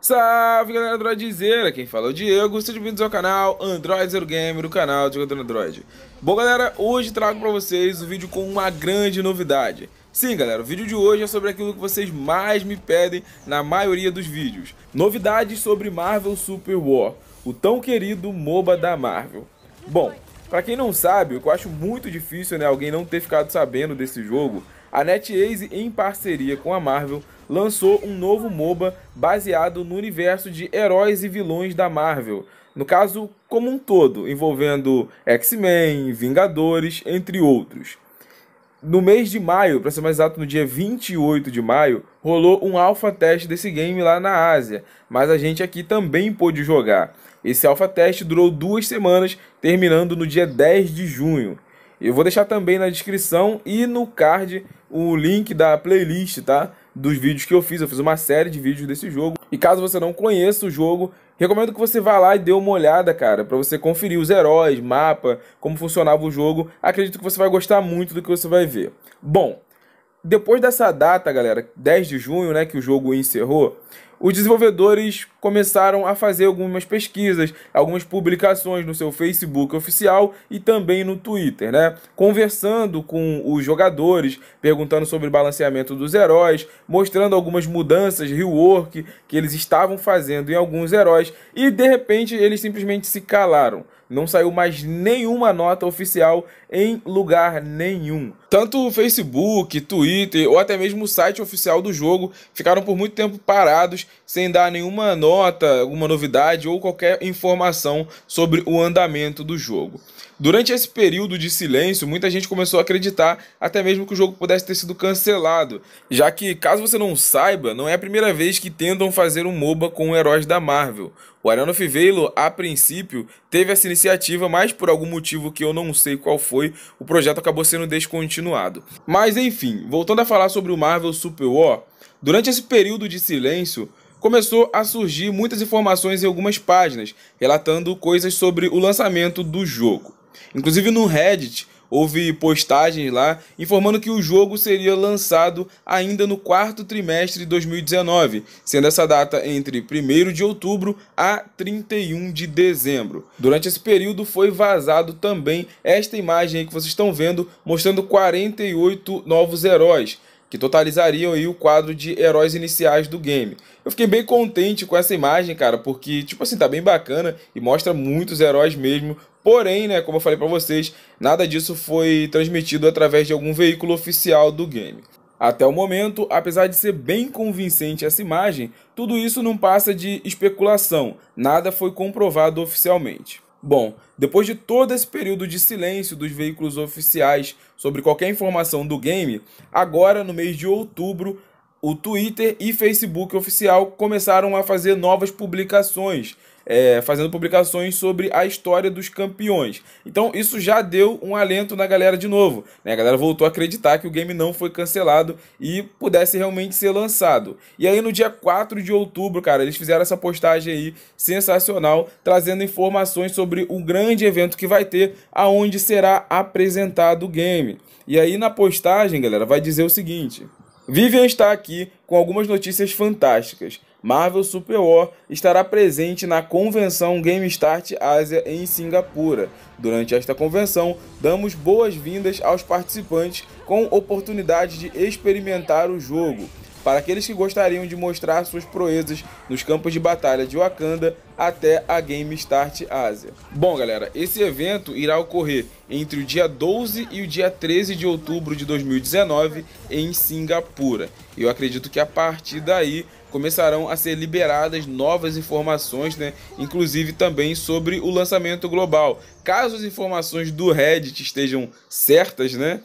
Salve galera AndroidZeiro, quem fala é o Diego, sejam bem-vindos ao canal AndroidZeiro Gamer, o canal de conteúdo Android. Bom galera, hoje trago pra vocês um vídeo com uma grande novidade. Sim galera, o vídeo de hoje é sobre aquilo que vocês mais me pedem na maioria dos vídeos. Novidades sobre Marvel Super War, o tão querido MOBA da Marvel. Bom, pra quem não sabe, o que eu acho muito difícil, né, alguém não ter ficado sabendo desse jogo, a NetEase, em parceria com a Marvel, lançou um novo MOBA baseado no universo de heróis e vilões da Marvel. No caso, como um todo, envolvendo X-Men, Vingadores, entre outros. No mês de maio, para ser mais exato, no dia 28 de maio, rolou um alpha test desse game lá na Ásia, mas a gente aqui também pôde jogar. Esse alpha test durou 2 semanas, terminando no dia 10 de junho. Eu vou deixar também na descrição e no card o link da playlist, tá? Dos vídeos que eu fiz uma série de vídeos desse jogo. E caso você não conheça o jogo, recomendo que você vá lá e dê uma olhada, cara, pra você conferir os heróis, mapa, como funcionava o jogo. Acredito que você vai gostar muito do que você vai ver. Bom, depois dessa data, galera, 10 de junho, né, que o jogo encerrou, os desenvolvedores começaram a fazer algumas pesquisas, algumas publicações no seu Facebook oficial e também no Twitter, né? Conversando com os jogadores, perguntando sobre o balanceamento dos heróis, mostrando algumas mudanças, rework, que eles estavam fazendo em alguns heróis e, de repente, eles simplesmente se calaram. Não saiu mais nenhuma nota oficial em lugar nenhum. Tanto o Facebook, Twitter ou até mesmo o site oficial do jogo ficaram por muito tempo parados, sem dar nenhuma nota, alguma novidade ou qualquer informação sobre o andamento do jogo. Durante esse período de silêncio, muita gente começou a acreditar até mesmo que o jogo pudesse ter sido cancelado, já que, caso você não saiba, não é a primeira vez que tentam fazer um MOBA com heróis da Marvel. O Arena of Valor, a princípio, teve essa iniciativa, mas por algum motivo que eu não sei qual foi, o projeto acabou sendo descontinuado. Mas enfim, voltando a falar sobre o Marvel Super War, durante esse período de silêncio, começou a surgir muitas informações em algumas páginas, relatando coisas sobre o lançamento do jogo. Inclusive no Reddit, houve postagens lá informando que o jogo seria lançado ainda no 4º trimestre de 2019, sendo essa data entre 1º de outubro a 31 de dezembro. Durante esse período foi vazado também esta imagem aí que vocês estão vendo, mostrando 48 novos heróis, que totalizariam aí o quadro de heróis iniciais do game. Eu fiquei bem contente com essa imagem, cara, porque, tipo assim, tá bem bacana e mostra muitos heróis mesmo. Porém, né, como eu falei pra vocês, nada disso foi transmitido através de algum veículo oficial do game. Até o momento, apesar de ser bem convincente essa imagem, tudo isso não passa de especulação, nada foi comprovado oficialmente. Bom, depois de todo esse período de silêncio dos veículos oficiais sobre qualquer informação do game, agora no mês de outubro, o Twitter e Facebook oficial começaram a fazer novas publicações, fazendo publicações sobre a história dos campeões. Então isso já deu um alento na galera de novo, né? A galera voltou a acreditar que o game não foi cancelado e pudesse realmente ser lançado. E aí no dia 4 de outubro, cara, eles fizeram essa postagem aí sensacional, trazendo informações sobre um grande evento que vai ter, aonde será apresentado o game. E aí na postagem, galera, vai dizer o seguinte: Vivian está aqui com algumas notícias fantásticas. Marvel Super War estará presente na convenção Game Start Asia em Singapura. Durante esta convenção, damos boas-vindas aos participantes com oportunidade de experimentar o jogo. Para aqueles que gostariam de mostrar suas proezas nos campos de batalha de Wakanda, até a Game Start Asia. Bom, galera, esse evento irá ocorrer entre o dia 12 e o dia 13 de outubro de 2019 em Singapura. Eu acredito que a partir daí começarão a ser liberadas novas informações, né? Inclusive também sobre o lançamento global. Caso as informações do Reddit estejam certas, né?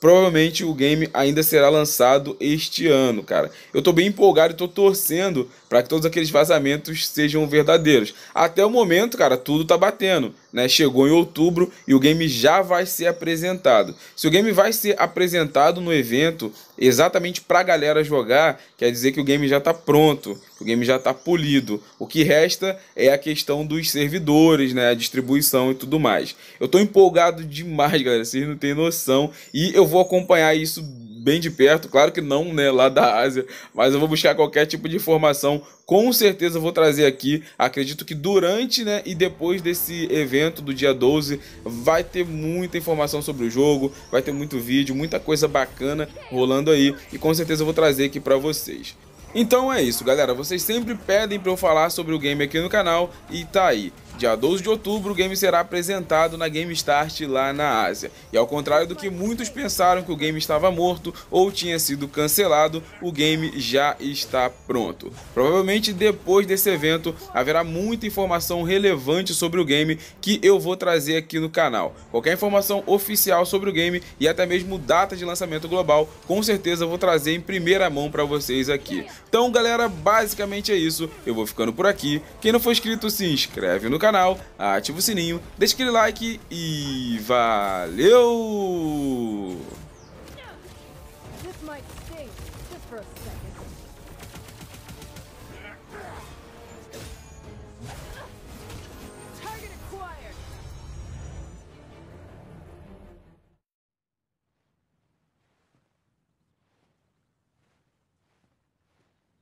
Provavelmente o game ainda será lançado este ano, cara. Eu tô bem empolgado e tô torcendo para que todos aqueles vazamentos sejam verdadeiros. Até o momento, cara, tudo tá batendo, né? Chegou em outubro e o game já vai ser apresentado. Se o game vai ser apresentado no evento exatamente pra galera jogar, quer dizer que o game já tá pronto, o game já tá polido. O que resta é a questão dos servidores, né? A distribuição e tudo mais. Eu tô empolgado demais, galera, vocês não têm noção. E eu vou acompanhar isso bem de perto, claro que não, né, lá da Ásia, mas eu vou buscar qualquer tipo de informação, com certeza eu vou trazer aqui. Acredito que durante, né, e depois desse evento do dia 12 vai ter muita informação sobre o jogo, vai ter muito vídeo, muita coisa bacana rolando aí, e com certeza eu vou trazer aqui para vocês. Então é isso, galera, vocês sempre pedem para eu falar sobre o game aqui no canal, e tá aí. Dia 12 de outubro o game será apresentado na Game Start lá na Ásia. E ao contrário do que muitos pensaram, que o game estava morto ou tinha sido cancelado, o game já está pronto. Provavelmente depois desse evento haverá muita informação relevante sobre o game que eu vou trazer aqui no canal. Qualquer informação oficial sobre o game e até mesmo data de lançamento global, com certeza eu vou trazer em primeira mão para vocês aqui. Então galera, basicamente é isso. Eu vou ficando por aqui. Quem não for inscrito, se inscreve no canal, ativa o sininho, deixa aquele like e valeu!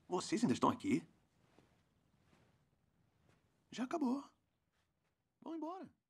Vocês ainda estão aqui? Já acabou. Vão embora.